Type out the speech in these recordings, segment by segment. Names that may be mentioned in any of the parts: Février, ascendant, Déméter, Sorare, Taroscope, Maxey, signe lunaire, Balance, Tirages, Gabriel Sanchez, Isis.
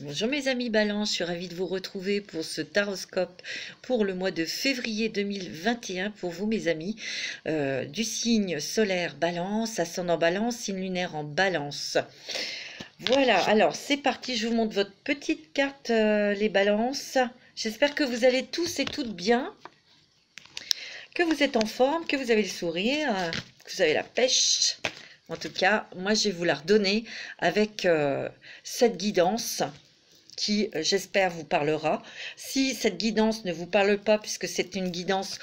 Bonjour mes amis Balance, je suis ravie de vous retrouver pour ce Taroscope pour le mois de février 2021 pour vous mes amis du signe solaire Balance, ascendant Balance, signe lunaire en Balance. Voilà, alors c'est parti, je vous montre votre petite carte les Balances. J'espère que vous allez tous et toutes bien, que vous êtes en forme, que vous avez le sourire, que vous avez la pêche. En tout cas, moi je vais vous la redonner avec cette guidance qui, j'espère, vous parlera. Si cette guidance ne vous parle pas, puisque c'est une guidance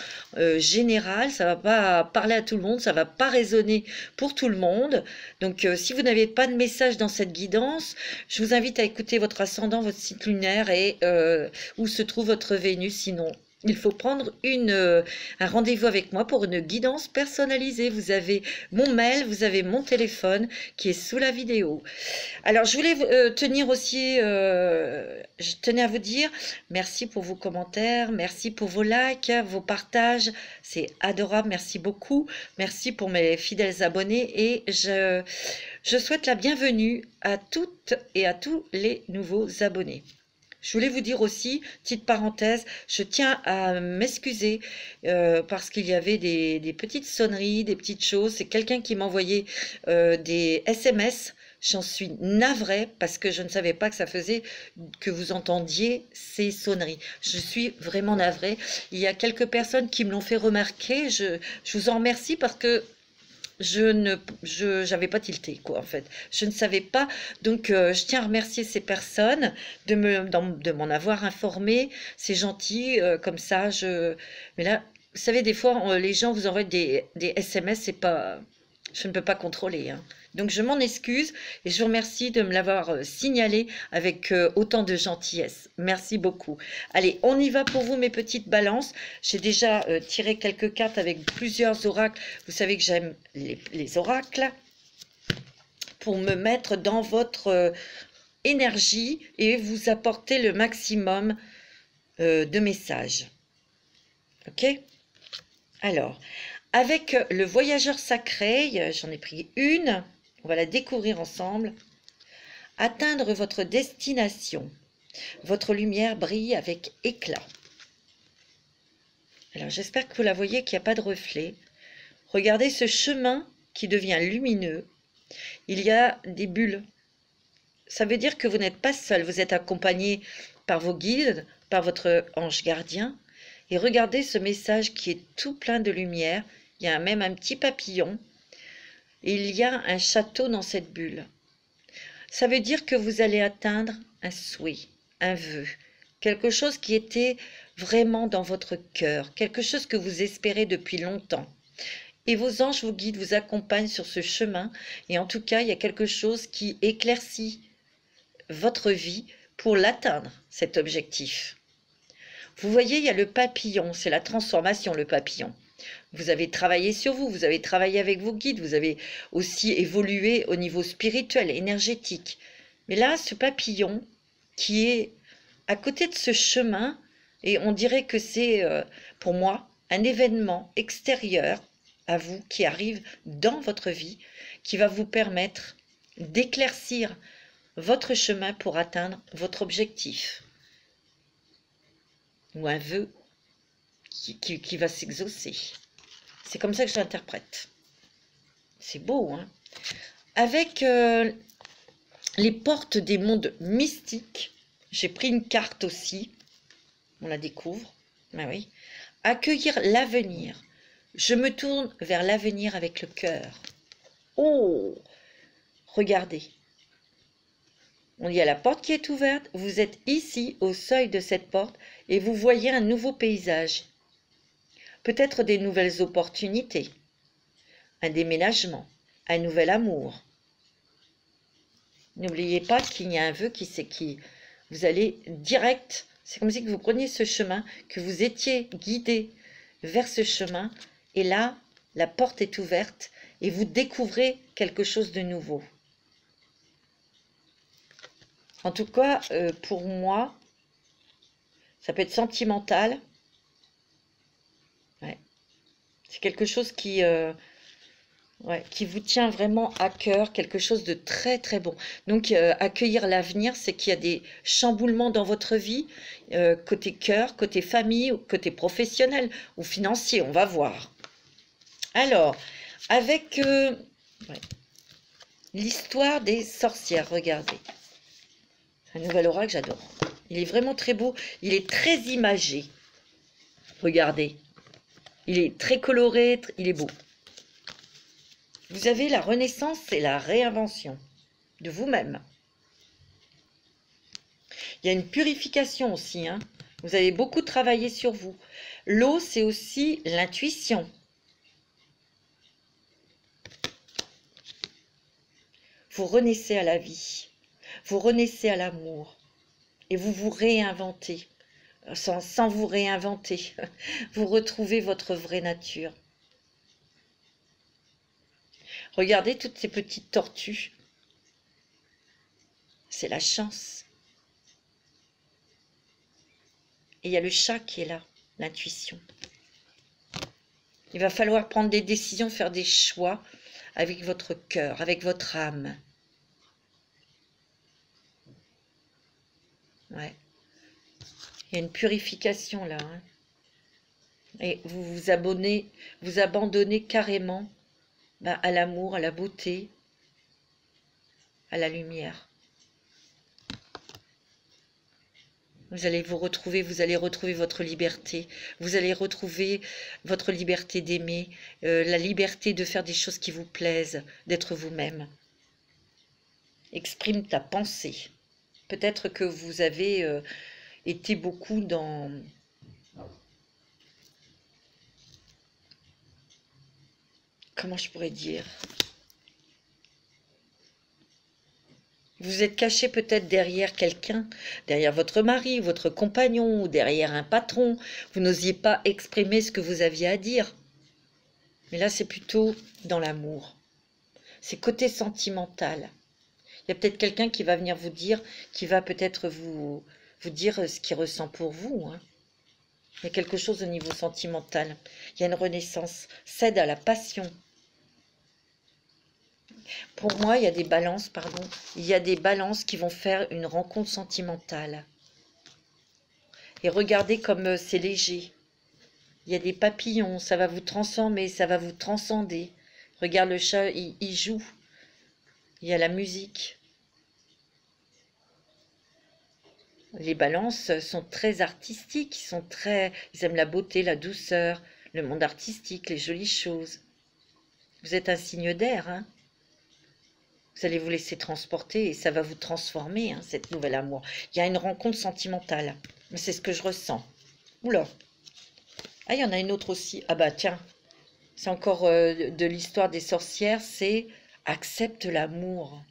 générale, ça ne va pas parler à tout le monde, ça ne va pas résonner pour tout le monde. Donc, si vous n'avez pas de message dans cette guidance, je vous invite à écouter votre ascendant, votre signe lunaire et où se trouve votre Vénus. Sinon, il faut prendre un rendez-vous avec moi pour une guidance personnalisée. Vous avez mon mail, vous avez mon téléphone qui est sous la vidéo. Alors, je voulais je tenais à vous dire merci pour vos commentaires, merci pour vos likes, vos partages. C'est adorable, merci beaucoup. Merci pour mes fidèles abonnés et je souhaite la bienvenue à toutes et à tous les nouveaux abonnés. Je voulais vous dire aussi, petite parenthèse, je tiens à m'excuser parce qu'il y avait des petites sonneries, des petites choses. C'est quelqu'un qui m'envoyait des SMS. J'en suis navrée parce que je ne savais pas que ça faisait que vous entendiez ces sonneries. Je suis vraiment navrée. Il y a quelques personnes qui me l'ont fait remarquer. Je vous en remercie parce que j'avais pas tilté, quoi, en fait. Je ne savais pas. Donc, je tiens à remercier ces personnes de m'en avoir informé. C'est gentil, comme ça. Mais là, vous savez, des fois, les gens vous envoient des SMS. C'est pas... Je ne peux pas contrôler, hein. Donc, je m'en excuse et je vous remercie de me l'avoir signalé avec autant de gentillesse. Merci beaucoup. Allez, on y va pour vous, mes petites balances. J'ai déjà tiré quelques cartes avec plusieurs oracles. Vous savez que j'aime les oracles pour me mettre dans votre énergie et vous apporter le maximum de messages. OK? Alors, avec le voyageur sacré, j'en ai pris une. On va la découvrir ensemble. Atteindre votre destination. Votre lumière brille avec éclat. Alors, j'espère que vous la voyez, qu'il n'y a pas de reflet. Regardez ce chemin qui devient lumineux. Il y a des bulles. Ça veut dire que vous n'êtes pas seul. Vous êtes accompagné par vos guides, par votre ange gardien. Et regardez ce message qui est tout plein de lumière. Il y a même un petit papillon. Il y a un château dans cette bulle. Ça veut dire que vous allez atteindre un souhait, un vœu, quelque chose qui était vraiment dans votre cœur, quelque chose que vous espérez depuis longtemps. Et vos anges vous guident, vous accompagnent sur ce chemin. Et en tout cas, il y a quelque chose qui éclaircit votre vie pour l'atteindre, cet objectif. Vous voyez, il y a le papillon, c'est la transformation, le papillon. Vous avez travaillé sur vous, vous avez travaillé avec vos guides, vous avez aussi évolué au niveau spirituel, énergétique. Mais là, ce papillon qui est à côté de ce chemin, et on dirait que c'est, pour moi, un événement extérieur à vous qui arrive dans votre vie, qui va vous permettre d'éclaircir votre chemin pour atteindre votre objectif. Ou un vœu qui va s'exaucer. C'est comme ça que je l'interprète. C'est beau, hein? Avec les portes des mondes mystiques, j'ai pris une carte aussi. On la découvre. Ah oui. Accueillir l'avenir. Je me tourne vers l'avenir avec le cœur. Oh! Regardez. Il y a la porte qui est ouverte. Vous êtes ici, au seuil de cette porte, et vous voyez un nouveau paysage. Peut-être des nouvelles opportunités, un déménagement, un nouvel amour. N'oubliez pas qu'il y a un vœu qui c'est qui. Vous allez direct, c'est comme si vous preniez ce chemin, que vous étiez guidé vers ce chemin, et là, la porte est ouverte, et vous découvrez quelque chose de nouveau. En tout cas, pour moi, ça peut être sentimental. Ouais. C'est quelque chose Ouais, qui vous tient vraiment à cœur, quelque chose de très très bon. Donc accueillir l'avenir, c'est qu'il y a des chamboulements dans votre vie, côté cœur, côté famille, côté professionnel ou financier, on va voir. Alors, avec l'histoire des sorcières, regardez. Un nouvel oracle, j'adore. Il est vraiment très beau, il est très imagé. Regardez, il est très coloré, il est beau. Vous avez la renaissance et la réinvention de vous-même. Il y a une purification aussi, hein. Vous avez beaucoup travaillé sur vous. L'eau, c'est aussi l'intuition. Vous renaissez à la vie, vous renaissez à l'amour et vous vous réinventez. Sans vous réinventer, vous retrouvez votre vraie nature. Regardez toutes ces petites tortues. C'est la chance. Et il y a le chat qui est là, l'intuition. Il va falloir prendre des décisions, faire des choix avec votre cœur, avec votre âme. Ouais. Il y a une purification là. Hein. Et vous abandonnez carrément à l'amour, à la beauté, à la lumière. Vous allez vous retrouver, votre liberté. Vous allez retrouver votre liberté d'aimer, la liberté de faire des choses qui vous plaisent, d'être vous-même. Exprime ta pensée. Peut-être que vous avez été beaucoup dans... Comment je pourrais dire? Vous êtes caché peut-être derrière quelqu'un, derrière votre mari, votre compagnon, ou derrière un patron. Vous n'osiez pas exprimer ce que vous aviez à dire. Mais là, c'est plutôt dans l'amour. C'est côté sentimental. Il y a peut-être quelqu'un qui va venir vous dire, qui va peut-être vous dire ce qu'il ressent pour vous, hein. Il y a quelque chose au niveau sentimental. Il y a une renaissance. Cède à la passion. Pour moi, il y a des balances, pardon. Il y a des balances qui vont faire une rencontre sentimentale. Et regardez comme c'est léger. Il y a des papillons. Ça va vous transformer, ça va vous transcender. Regarde le chat, il joue. Il y a la musique. Les balances sont très artistiques, ils aiment la beauté, la douceur, le monde artistique, les jolies choses. Vous êtes un signe d'air, hein. Vous allez vous laisser transporter et ça va vous transformer, hein, cette nouvelle amour. Il y a une rencontre sentimentale, c'est ce que je ressens. Oula, ah, il y en a une autre aussi. Ah bah tiens, c'est encore de l'histoire des sorcières, c'est « Accepte l'amour ».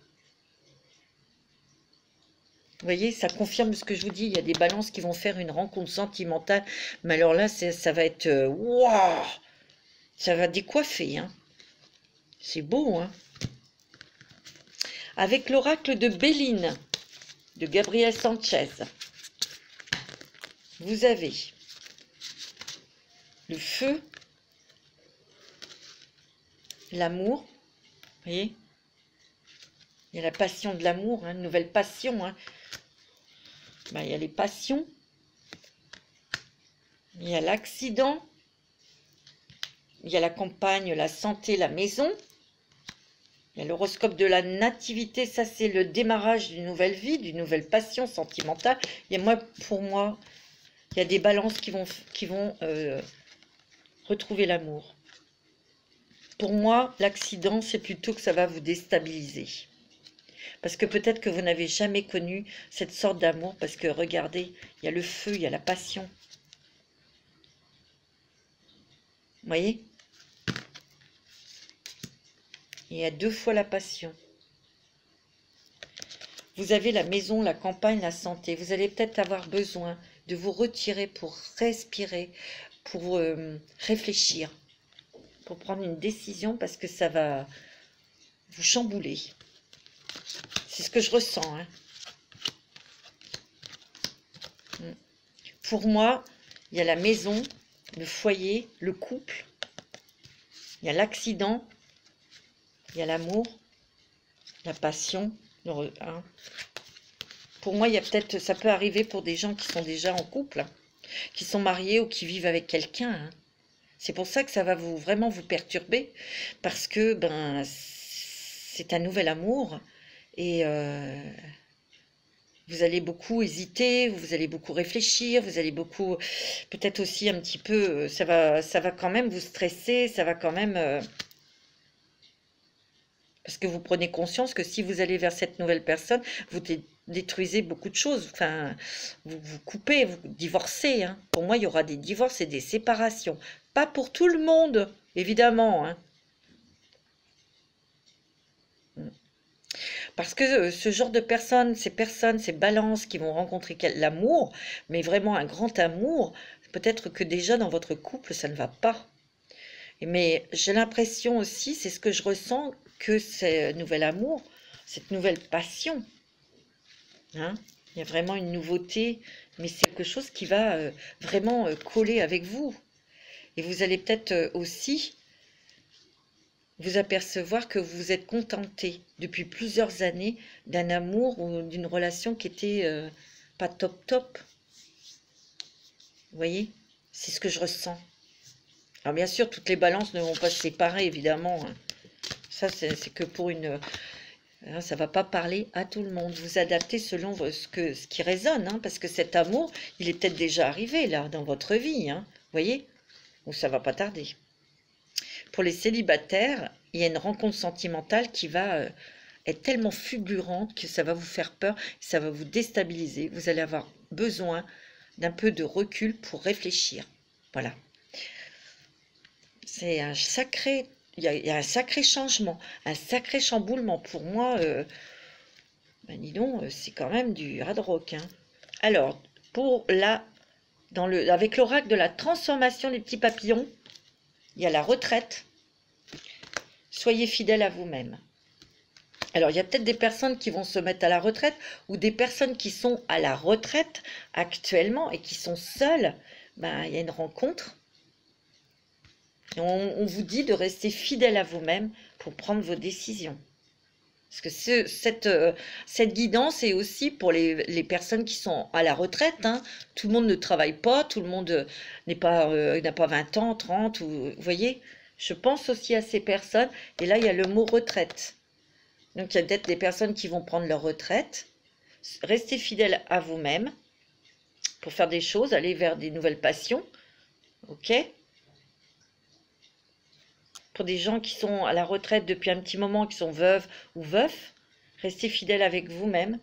Vous voyez, ça confirme ce que je vous dis. Il y a des balances qui vont faire une rencontre sentimentale. Mais alors là, ça va être... Waouh! Ça va décoiffer. Hein. C'est beau. Hein. Avec l'oracle de Béline, de Gabriel Sanchez, vous avez le feu, l'amour. Vous voyez? Il y a la passion de l'amour, hein, une nouvelle passion. Hein. Ben, il y a les passions, il y a l'accident, il y a la campagne, la santé, la maison, il y a l'horoscope de la nativité, ça c'est le démarrage d'une nouvelle vie, d'une nouvelle passion sentimentale. Et moi, pour moi, il y a des balances qui vont retrouver l'amour. Pour moi, l'accident, c'est plutôt que ça va vous déstabiliser. Parce que peut-être que vous n'avez jamais connu cette sorte d'amour. Parce que regardez, il y a le feu, il y a la passion. Vous voyez? Il y a 2 fois la passion. Vous avez la maison, la campagne, la santé. Vous allez peut-être avoir besoin de vous retirer pour respirer, pour réfléchir, pour prendre une décision parce que ça va vous chambouler. C'est ce que je ressens. Hein. Pour moi, il y a la maison, le foyer, le couple. Il y a l'accident, Il y a l'amour, la passion. Pour moi, il y a peut-être, ça peut arriver pour des gens qui sont déjà en couple, hein, qui sont mariés ou qui vivent avec quelqu'un. Hein. C'est pour ça que ça va vous, vraiment vous perturber, parce que ben, c'est un nouvel amour et vous allez beaucoup hésiter, vous allez beaucoup réfléchir, vous allez beaucoup, peut-être aussi un petit peu, ça va quand même vous stresser, ça va quand même... parce que vous prenez conscience que si vous allez vers cette nouvelle personne, vous détruisez beaucoup de choses. Enfin, vous coupez, vous divorcez. Hein. Pour moi, il y aura des divorces et des séparations. Pas pour tout le monde, évidemment. Hein. Parce que ce genre de personnes, ces balances qui vont rencontrer l'amour, mais vraiment un grand amour, peut-être que déjà dans votre couple, ça ne va pas. Mais j'ai l'impression aussi, c'est ce que je ressens, que ce nouvel amour, cette nouvelle passion, hein, il y a vraiment une nouveauté, mais c'est quelque chose qui va vraiment coller avec vous. Et vous allez peut-être aussi vous apercevoir que vous vous êtes contenté depuis plusieurs années d'un amour ou d'une relation qui n'était pas top. Vous voyez, c'est ce que je ressens. Alors bien sûr, toutes les balances ne vont pas se séparer, évidemment. Ça, c'est que pour une... Ça ne va pas parler à tout le monde. Vous adaptez selon ce qui résonne, hein, parce que cet amour, il est peut-être déjà arrivé, là, dans votre vie. Hein, vous voyez? Ou ça ne va pas tarder. Pour les célibataires, il y a une rencontre sentimentale qui va être tellement fulgurante que ça va vous faire peur, ça va vous déstabiliser. Vous allez avoir besoin d'un peu de recul pour réfléchir. Voilà. C'est un sacré... Il y a un sacré changement, un sacré chamboulement. Pour moi, ben dis donc, c'est quand même du hard rock. Hein. Alors, avec l'oracle de la transformation des petits papillons, il y a la retraite. Soyez fidèles à vous-même. Alors, il y a peut-être des personnes qui vont se mettre à la retraite ou des personnes qui sont à la retraite actuellement et qui sont seules. Ben, il y a une rencontre. On vous dit de rester fidèle à vous-même pour prendre vos décisions. Parce que cette guidance est aussi pour les personnes qui sont à la retraite. Hein. Tout le monde ne travaille pas, tout le monde n'a pas 20 ans, 30. Vous voyez, je pense aussi à ces personnes. Et là, il y a le mot retraite. Donc, il y a peut-être des personnes qui vont prendre leur retraite. Restez fidèle à vous-même pour faire des choses, aller vers des nouvelles passions. OK ? Pour des gens qui sont à la retraite depuis un petit moment, qui sont veuves ou veufs, restez fidèles avec vous-même,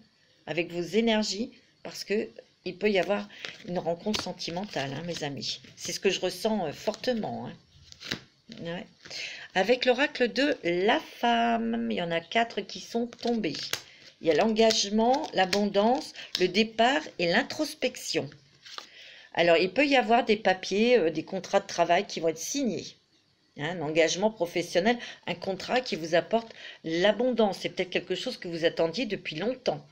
avec vos énergies, parce qu'il peut y avoir une rencontre sentimentale, hein, mes amis. C'est ce que je ressens fortement. Hein. Ouais. Avec l'oracle de la femme, il y en a 4 qui sont tombés. Il y a l'engagement, l'abondance, le départ et l'introspection. Alors, il peut y avoir des papiers, des contrats de travail qui vont être signés. Un engagement professionnel, un contrat qui vous apporte l'abondance. C'est peut-être quelque chose que vous attendiez depuis longtemps.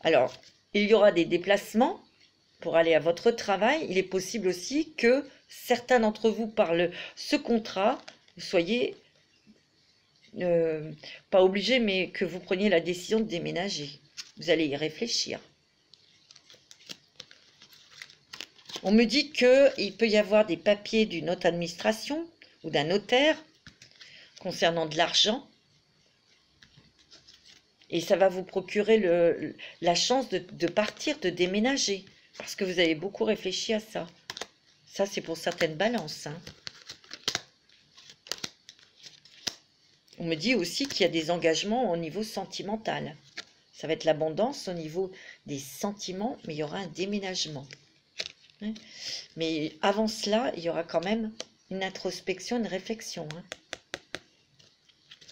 Alors, il y aura des déplacements pour aller à votre travail. Il est possible aussi que certains d'entre vous, par ce contrat, vous soyez pas obligés, mais que vous preniez la décision de déménager. Vous allez y réfléchir. On me dit qu'il peut y avoir des papiers d'une haute administration ou d'un notaire concernant de l'argent. Et ça va vous procurer la chance de partir, de déménager. Parce que vous avez beaucoup réfléchi à ça. Ça, c'est pour certaines balances. Hein. On me dit aussi qu'il y a des engagements au niveau sentimental. Ça va être l'abondance au niveau des sentiments, mais il y aura un déménagement. Mais avant cela, il y aura quand même une introspection, une réflexion. Hein.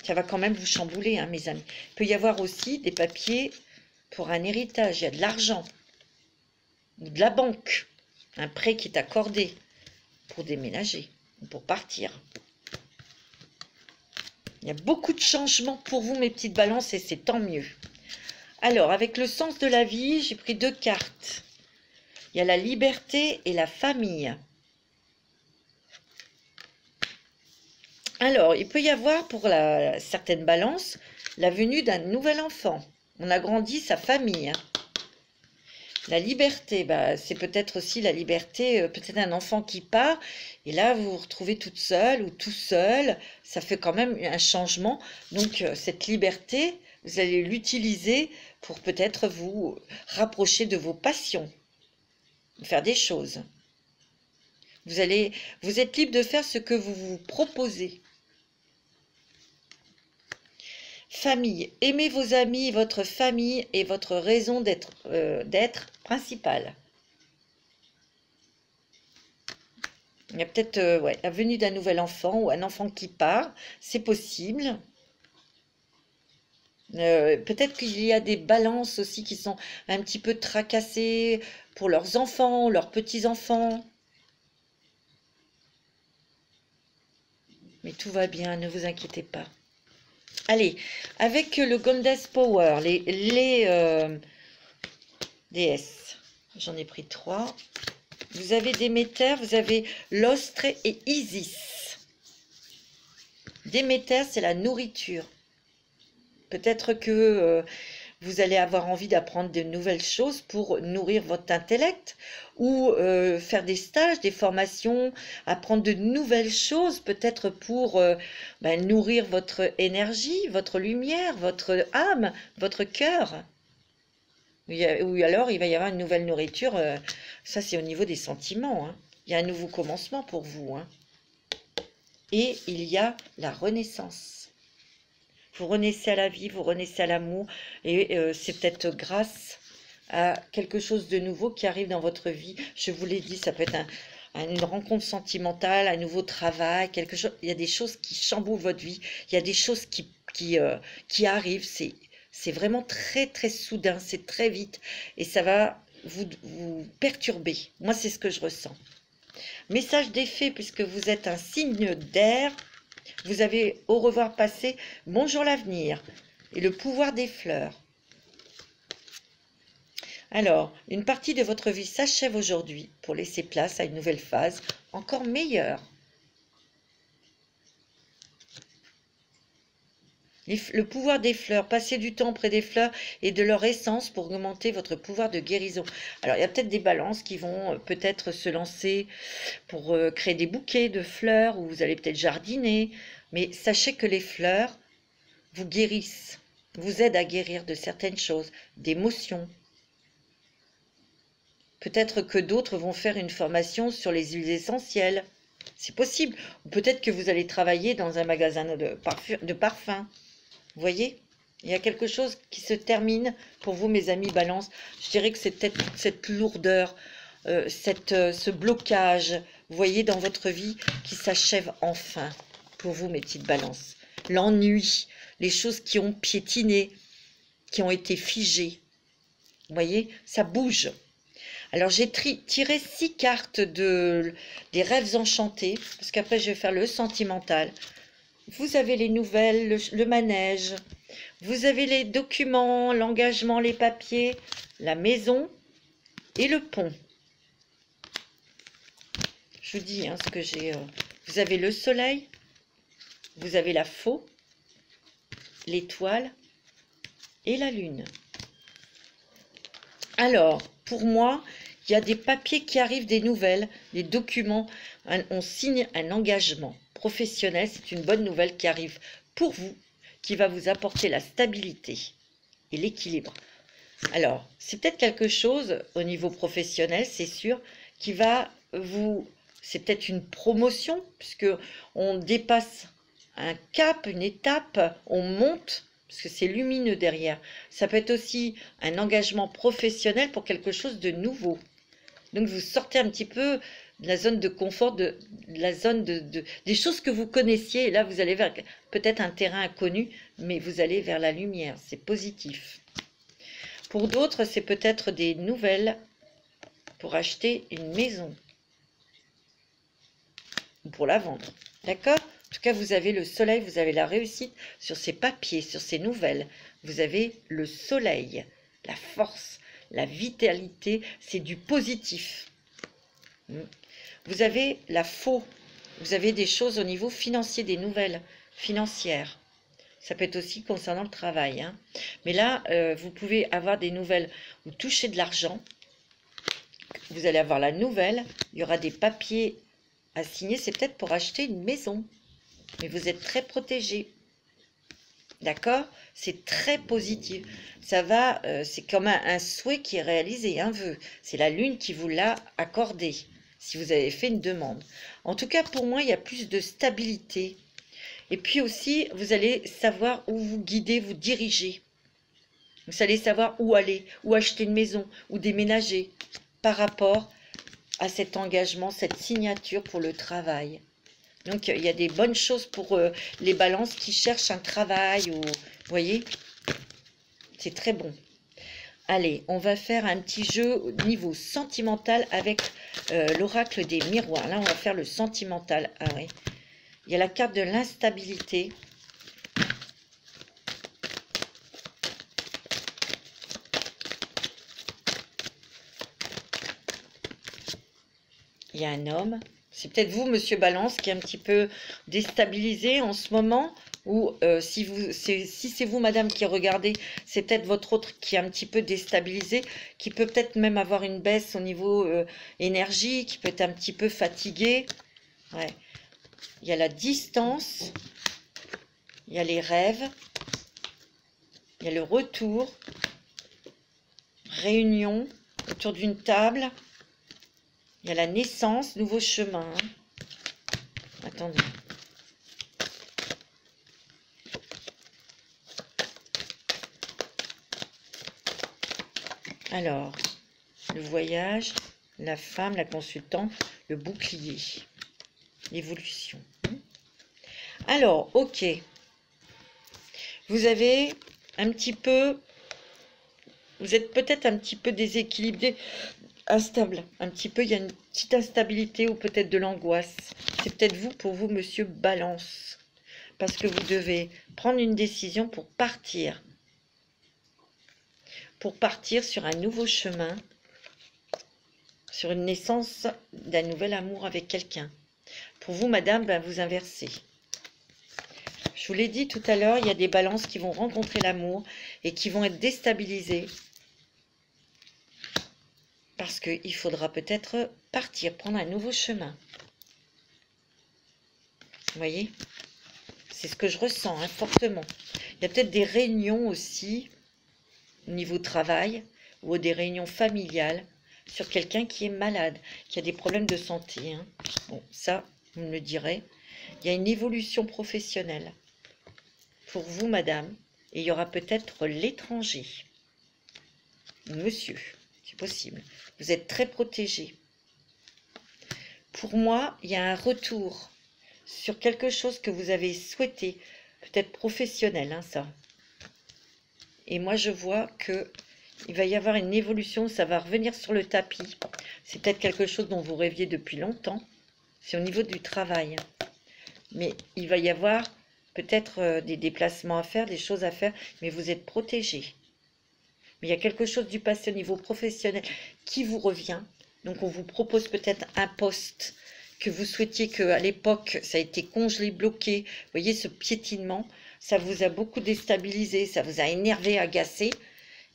Ça va quand même vous chambouler, hein, mes amis. Il peut y avoir aussi des papiers pour un héritage. Il y a de l'argent, de la banque, un prêt qui est accordé pour déménager, pour partir. Il y a beaucoup de changements pour vous, mes petites balances, et c'est tant mieux. Alors, avec le sens de la vie, j'ai pris 2 cartes. Il y a la liberté et la famille. Alors, il peut y avoir pour certaines balances la venue d'un nouvel enfant. On agrandit sa famille. La liberté, c'est peut-être aussi la liberté, peut-être un enfant qui part, et là vous vous retrouvez toute seule ou tout seul, ça fait quand même un changement. Donc cette liberté, vous allez l'utiliser pour peut-être vous rapprocher de vos passions, faire des choses. Vous êtes libre de faire ce que vous vous proposez. Famille, aimez vos amis, votre famille et votre raison d'être principale. Il y a peut-être la venue d'un nouvel enfant ou un enfant qui part, c'est possible. Peut-être qu'il y a des balances aussi qui sont un petit peu tracassées pour leurs enfants, leurs petits-enfants. Mais tout va bien, ne vous inquiétez pas. Allez, avec le Goddess Power, les déesses, j'en ai pris 3. Vous avez Déméter, vous avez l'Ostre et Isis. Déméter, c'est la nourriture. Peut-être que vous allez avoir envie d'apprendre de nouvelles choses pour nourrir votre intellect ou faire des stages, des formations, apprendre de nouvelles choses peut-être pour nourrir votre énergie, votre lumière, votre âme, votre cœur. Ou alors il va y avoir une nouvelle nourriture, ça c'est au niveau des sentiments, hein. Il y a un nouveau commencement pour vous, hein. Et il y a la renaissance. Vous renaissez à la vie, vous renaissez à l'amour et c'est peut-être grâce à quelque chose de nouveau qui arrive dans votre vie. Je vous l'ai dit, ça peut être une rencontre sentimentale, un nouveau travail, quelque chose. Il y a des choses qui chamboulent votre vie, il y a des choses qui arrivent. C'est vraiment très très soudain, c'est très vite et ça va vous perturber. Moi, c'est ce que je ressens. Message des fées, puisque vous êtes un signe d'air. Vous avez au revoir passé, bonjour l'avenir et le pouvoir des fleurs. Alors, une partie de votre vie s'achève aujourd'hui pour laisser place à une nouvelle phase encore meilleure. Le pouvoir des fleurs, passez du temps près des fleurs et de leur essence pour augmenter votre pouvoir de guérison. Alors, il y a peut-être des balances qui vont peut-être se lancer pour créer des bouquets de fleurs ou vous allez peut-être jardiner. Mais sachez que les fleurs vous guérissent, vous aident à guérir de certaines choses, d'émotions. Peut-être que d'autres vont faire une formation sur les huiles essentielles. C'est possible. Ou peut-être que vous allez travailler dans un magasin de parfums. Vous voyez, il y a quelque chose qui se termine pour vous, mes amis Balance. Je dirais que c'est peut-être cette lourdeur, ce blocage, vous voyez, dans votre vie qui s'achève enfin pour vous, mes petites Balances. L'ennui, les choses qui ont piétiné, qui ont été figées. Vous voyez, ça bouge. Alors, j'ai tiré 6 cartes des rêves enchantés, parce qu'après, je vais faire le sentimental. Vous avez les nouvelles, le manège, vous avez les documents, l'engagement, les papiers, la maison et le pont. Je vous dis ce que j'ai. Vous avez le soleil, vous avez la faux, l'étoile et la lune. Alors, pour moi, il y a des papiers qui arrivent, des nouvelles, des documents. On signe un engagement professionnel, c'est une bonne nouvelle qui arrive pour vous, qui va vous apporter la stabilité et l'équilibre. Alors, c'est peut-être quelque chose au niveau professionnel, c'est sûr, qui va vous... C'est peut-être une promotion, puisque on dépasse un cap, une étape, on monte, parce que c'est lumineux derrière. Ça peut être aussi un engagement professionnel pour quelque chose de nouveau. Donc, vous sortez un petit peu... la zone de confort, la zone des choses que vous connaissiez. Et là, vous allez vers peut-être un terrain inconnu, mais vous allez vers la lumière. C'est positif. Pour d'autres, c'est peut-être des nouvelles pour acheter une maison. Ou pour la vendre. D'accord? En tout cas, vous avez le soleil, vous avez la réussite sur ces papiers, sur ces nouvelles. Vous avez le soleil, la force, la vitalité. C'est du positif. Vous avez la faux, Vous avez des choses au niveau financier, des nouvelles financières. Ça peut être aussi concernant le travail. Hein. Mais là, vous pouvez avoir des nouvelles ou toucher de l'argent. Vous allez avoir la nouvelle. Il y aura des papiers à signer. C'est peut-être pour acheter une maison. Mais vous êtes très protégé. D'accord? C'est très positif. Ça va, c'est comme un souhait qui est réalisé, un vœu. C'est la lune qui vous l'a accordé, si vous avez fait une demande. En tout cas, pour moi, il y a plus de stabilité. Et puis aussi, vous allez savoir où vous guider, vous diriger. Vous allez savoir où aller, où acheter une maison, où déménager, par rapport à cet engagement, cette signature pour le travail. Donc, il y a des bonnes choses pour les balances qui cherchent un travail. Vous voyez, c'est très bon. Allez, on va faire un petit jeu au niveau sentimental avec l'oracle des miroirs. Là, on va faire le sentimental. Ah oui. Il y a la carte de l'instabilité. Il y a un homme. C'est peut-être vous, monsieur Balance, qui est un petit peu déstabilisé en ce moment. Ou si c'est vous, madame, qui regardez, c'est peut-être votre autre qui est un petit peu déstabilisé, qui peut peut-être même avoir une baisse au niveau énergie, qui peut être un petit peu fatigué. Ouais. Il y a la distance, il y a les rêves, il y a le retour, réunion autour d'une table. Il y a la naissance, nouveau chemin. Attendez. Alors, le voyage, la femme, la consultante, le bouclier, l'évolution. Alors, ok. Vous avez un petit peu... Vous êtes peut-être un petit peu déséquilibré. Instable, un petit peu, il y a une petite instabilité ou peut-être de l'angoisse. C'est peut-être vous, pour vous, monsieur Balance, parce que vous devez prendre une décision pour partir sur un nouveau chemin, sur une naissance d'un nouvel amour avec quelqu'un. Pour vous, madame, ben, vous inversez. Je vous l'ai dit tout à l'heure, il y a des balances qui vont rencontrer l'amour et qui vont être déstabilisées. Parce qu'il faudra peut-être partir, prendre un nouveau chemin. Vous voyez? C'est ce que je ressens, hein, fortement. Il y a peut-être des réunions aussi, au niveau travail, ou des réunions familiales, sur quelqu'un qui est malade, qui a des problèmes de santé. Hein. Bon, ça, vous me le direz. Il y a une évolution professionnelle pour vous, madame, et il y aura peut-être l'étranger. Monsieur, c'est possible. Vous êtes très protégé. Pour moi, il y a un retour sur quelque chose que vous avez souhaité, peut-être professionnel, hein, ça. Et moi, je vois qu'il va y avoir une évolution, ça va revenir sur le tapis. C'est peut-être quelque chose dont vous rêviez depuis longtemps. C'est au niveau du travail. Mais il va y avoir peut-être des déplacements à faire, des choses à faire, mais vous êtes protégé. Mais il y a quelque chose du passé au niveau professionnel qui vous revient. Donc, on vous propose peut-être un poste que vous souhaitiez qu'à l'époque, ça a été congelé, bloqué. Vous voyez, ce piétinement, ça vous a beaucoup déstabilisé, ça vous a énervé, agacé.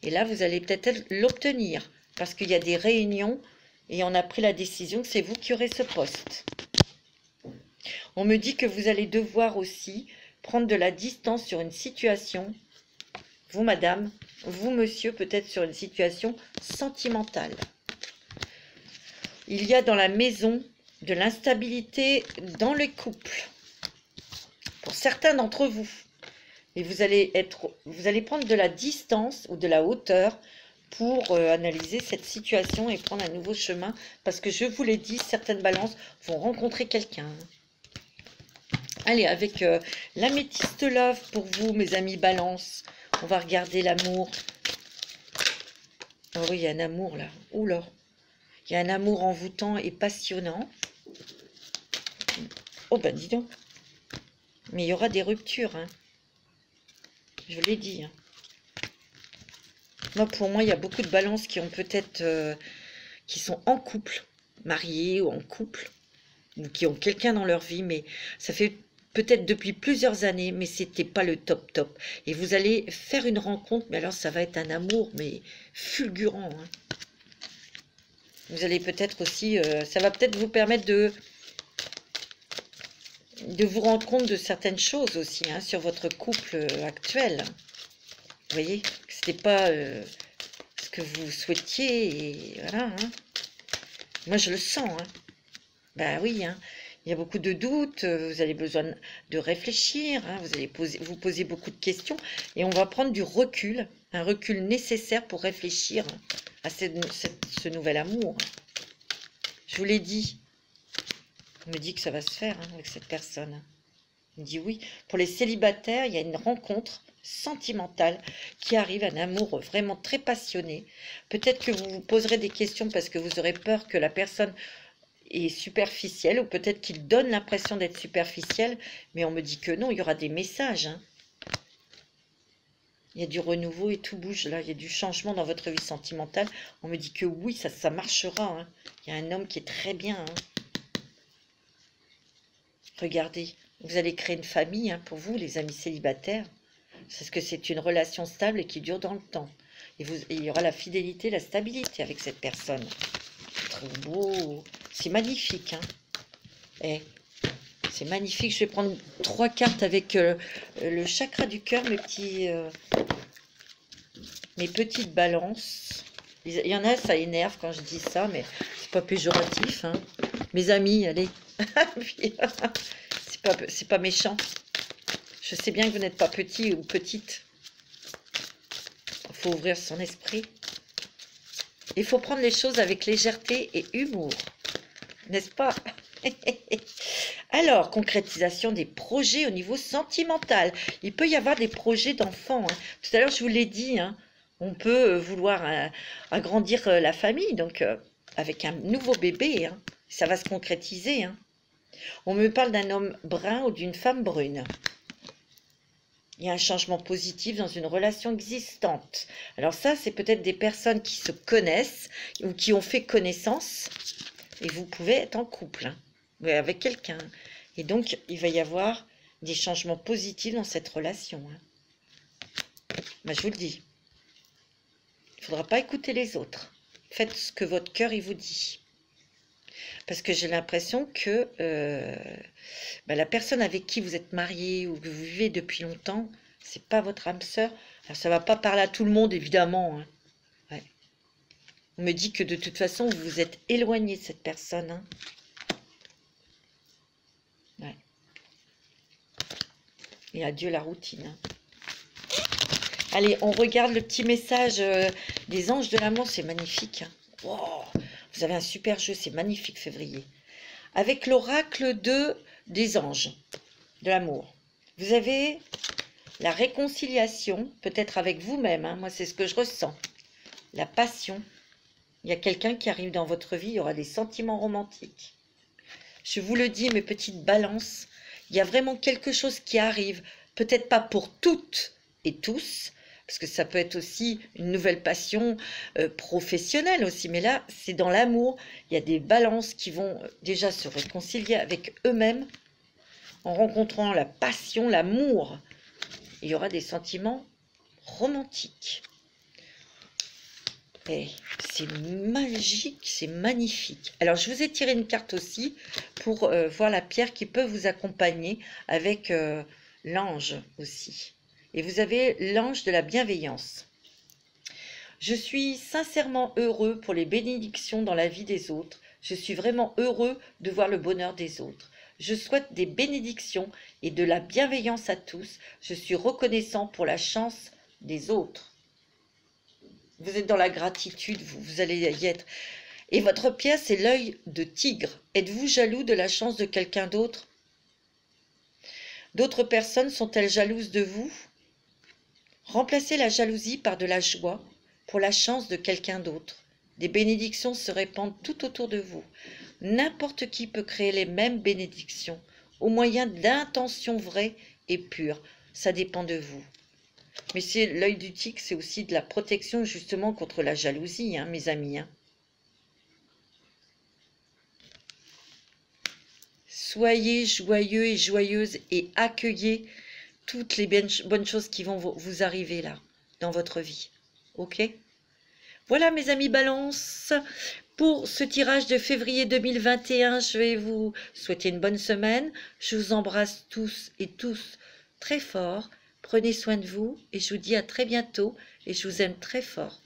Et là, vous allez peut-être l'obtenir parce qu'il y a des réunions et on a pris la décision que c'est vous qui aurez ce poste. On me dit que vous allez devoir aussi prendre de la distance sur une situation. Vous, madame, vous, monsieur, peut-être sur une situation sentimentale. Il y a dans la maison de l'instabilité dans les couples, pour certains d'entre vous. Et vous allez prendre de la distance ou de la hauteur pour analyser cette situation et prendre un nouveau chemin. Parce que je vous l'ai dit, certaines balances vont rencontrer quelqu'un. Allez, avec l'améthyste love pour vous, mes amis balance. On va regarder l'amour. Oh oui, il y a un amour là. Ouh là. Il y a un amour envoûtant et passionnant. Oh ben dis donc. Mais il y aura des ruptures. Hein. Je vous l'ai dit. Hein. Moi, pour moi, il y a beaucoup de balances qui ont peut-être qui sont en couple, mariés ou en couple. qui ont quelqu'un dans leur vie, mais ça fait peut-être depuis plusieurs années, mais c'était pas le top top. Et vous allez faire une rencontre, mais alors ça va être un amour, mais fulgurant. Hein. Vous allez peut-être aussi, ça va peut-être vous permettre de vous rendre compte de certaines choses aussi, hein, sur votre couple actuel. Vous voyez, c'était pas ce que vous souhaitiez, et voilà. Hein. Moi, je le sens. Hein. Ben oui, hein. Il y a beaucoup de doutes, vous avez besoin de réfléchir, hein, vous allez vous poser beaucoup de questions, et on va prendre du recul, un recul nécessaire pour réfléchir à ce nouvel amour. Je vous l'ai dit, on me dit que ça va se faire, hein, avec cette personne. On me dit oui. Pour les célibataires, il y a une rencontre sentimentale qui arrive, un amour vraiment très passionné. Peut-être que vous vous poserez des questions parce que vous aurez peur que la personne est superficielle, ou peut-être qu'il donne l'impression d'être superficiel, mais on me dit que non, il y aura des messages. Hein. Il y a du renouveau et tout bouge là, il y a du changement dans votre vie sentimentale. On me dit que oui, ça marchera. Hein. Il y a un homme qui est très bien. Hein. Regardez, vous allez créer une famille, hein, pour vous, les amis célibataires. Parce que c'est une relation stable et qui dure dans le temps. Et il y aura la fidélité, la stabilité avec cette personne. Trop beau. C'est magnifique. Hein. Eh, c'est magnifique. Je vais prendre 3 cartes avec le chakra du cœur, mes petites balances. Il y en a, ça énerve quand je dis ça, mais c'est pas péjoratif. Hein. Mes amis, allez. c'est pas méchant. Je sais bien que vous n'êtes pas petit ou petite. Il faut ouvrir son esprit. Il faut prendre les choses avec légèreté et humour. N'est-ce pas? Alors, concrétisation des projets au niveau sentimental. Il peut y avoir des projets d'enfants. Hein. Tout à l'heure, je vous l'ai dit, hein, on peut vouloir agrandir la famille, donc avec un nouveau bébé. Hein. Ça va se concrétiser. Hein. On me parle d'un homme brun ou d'une femme brune. Il y a un changement positif dans une relation existante. Alors ça, c'est peut-être des personnes qui se connaissent ou qui ont fait connaissance. Et vous pouvez être en couple, hein, avec quelqu'un. Et donc, il va y avoir des changements positifs dans cette relation. Hein. Ben, je vous le dis. Il ne faudra pas écouter les autres. Faites ce que votre cœur il vous dit. Parce que j'ai l'impression que la personne avec qui vous êtes marié ou que vous vivez depuis longtemps, c'est pas votre âme sœur. Alors, ça ne va pas parler à tout le monde, évidemment, hein. On me dit que de toute façon, vous vous êtes éloigné de cette personne. Hein. Ouais. Et adieu la routine. Hein. Allez, on regarde le petit message des anges de l'amour. C'est magnifique. Hein. Wow, vous avez un super jeu. C'est magnifique, février. Avec l'oracle des anges de l'amour. Vous avez la réconciliation, peut-être avec vous-même. Hein. Moi, c'est ce que je ressens. La passion. Il y a quelqu'un qui arrive dans votre vie, il y aura des sentiments romantiques. Je vous le dis, mes petites balances, il y a vraiment quelque chose qui arrive. Peut-être pas pour toutes et tous, parce que ça peut être aussi une nouvelle passion professionnelle aussi. Mais là, c'est dans l'amour. Il y a des balances qui vont déjà se réconcilier avec eux-mêmes en rencontrant la passion, l'amour. Il y aura des sentiments romantiques. Hey, c'est magique, c'est magnifique. Alors, je vous ai tiré une carte aussi pour voir la pierre qui peut vous accompagner avec l'ange aussi. Et vous avez l'ange de la bienveillance. Je suis sincèrement heureux pour les bénédictions dans la vie des autres. Je suis vraiment heureux de voir le bonheur des autres. Je souhaite des bénédictions et de la bienveillance à tous. Je suis reconnaissant pour la chance des autres. Vous êtes dans la gratitude, vous allez y être. Et votre pierre, c'est l'œil de tigre. Êtes-vous jaloux de la chance de quelqu'un d'autre? D'autres personnes sont-elles jalouses de vous? Remplacez la jalousie par de la joie pour la chance de quelqu'un d'autre. Des bénédictions se répandent tout autour de vous. N'importe qui peut créer les mêmes bénédictions au moyen d'intentions vraies et pures. Ça dépend de vous. Mais c'est l'œil du tigre, c'est aussi de la protection justement contre la jalousie, hein, mes amis. Hein. Soyez joyeux et joyeuses et accueillez toutes les bonnes choses qui vont vous arriver là, dans votre vie. Ok ? Voilà mes amis Balance, pour ce tirage de février 2021, je vais vous souhaiter une bonne semaine. Je vous embrasse tous et tous très fort. Prenez soin de vous et je vous dis à très bientôt et je vous aime très fort.